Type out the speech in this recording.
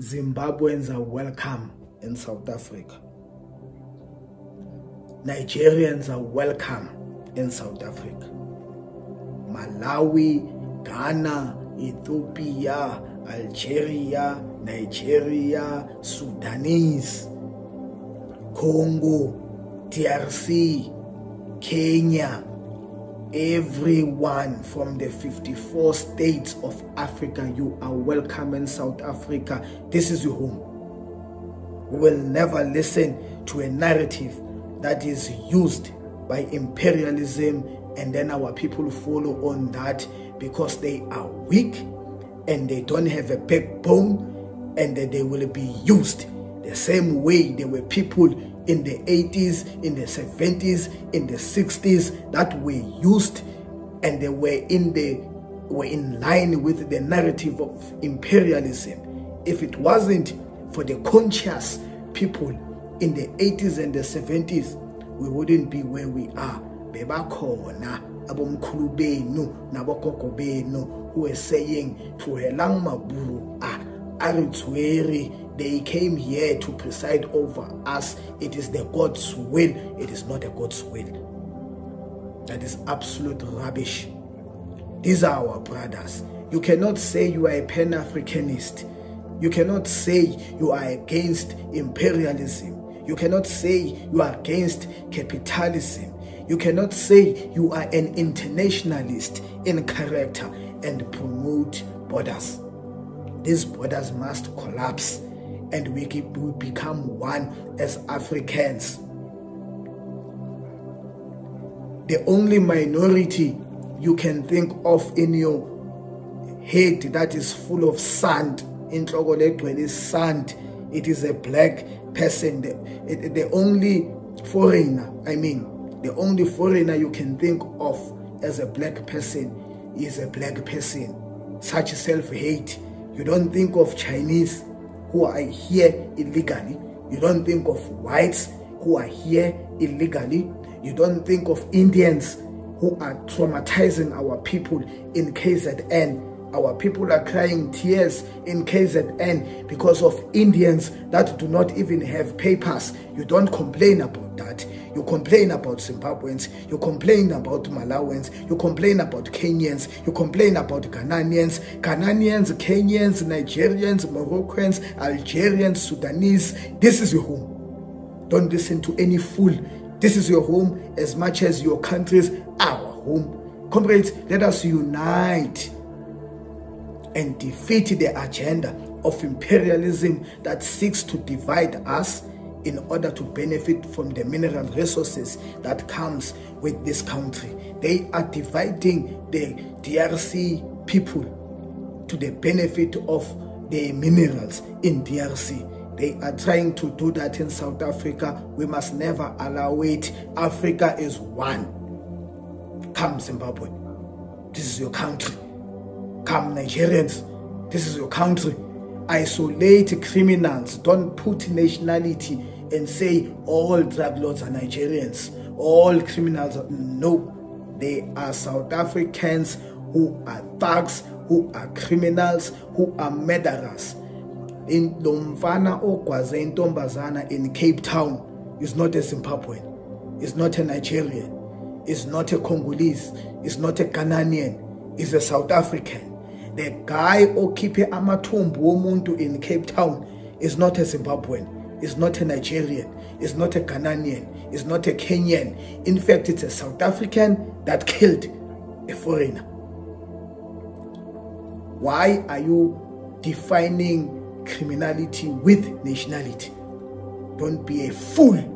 Zimbabweans are welcome in South Africa. Nigerians are welcome in South Africa. Malawi, Ghana, Ethiopia, Algeria, Nigeria, Sudanese, Congo, DRC, Kenya, everyone from the 54 states of Africa, you are welcome in South Africa. This is your home. We will never listen to a narrative that is used by imperialism and then our people follow on that because they are weak and they don't have a backbone, and that they will be used the same way there were people in the 80s, in the 70s, in the 60s that were used, and they were in line with the narrative of imperialism. If it wasn't for the conscious people in the 80s and the 70s, we wouldn't be where we are. Bebakhona abomkhulu benu nabogogo benu who were saying thuhelang maburu aritsweri. They came here to preside over us. It is the God's will. It is not the God's will. That is absolute rubbish. These are our brothers. You cannot say you are a Pan-Africanist. You cannot say you are against imperialism. You cannot say you are against capitalism. You cannot say you are an internationalist in character and promote borders. These borders must collapse, and we become one as Africans. The only minority you can think of in your head that is full of sand, inhloko legcwele is sand, it is a black person. The only foreigner you can think of as a black person is a black person. Such self-hate. You don't think of Chinese who are here illegally. You don't think of whites who are here illegally. You don't think of Indians who are traumatizing our people in KZN. Our people are crying tears in KZN because of Indians that do not even have papers. You don't complain about that. You complain about Zimbabweans. You complain about Malawians. You complain about Kenyans. You complain about Ghanaians, Kenyans, Nigerians, Moroccans, Algerians, Sudanese. This is your home. Don't listen to any fool. This is your home as much as your country's our home. Comrades, let us unite and defeat the agenda of imperialism that seeks to divide us in order to benefit from the mineral resources that comes with this country. They are dividing the DRC people to the benefit of the minerals in DRC. They are trying to do that in South Africa. We must never allow it. Africa is one. Come Zimbabwe, this is your country. Come Nigerians, this is your country. Isolate criminals. Don't put nationality and say all drug lords are Nigerians, all criminals are... No, they are South Africans who are thugs, who are criminals, who are murderers. In Domfana Okwaze in Tombazana in Cape Town is not a Zimbabwean, is not a Nigerian, is not a Congolese, is not a Ghanaian, is a South African. The guy who keeps amathumbu womuntu in Cape Town is not a Zimbabwean, is not a Nigerian, is not a Ghanaian, is not a Kenyan. In fact, it's a South African that killed a foreigner. Why are you defining criminality with nationality? Don't be a fool.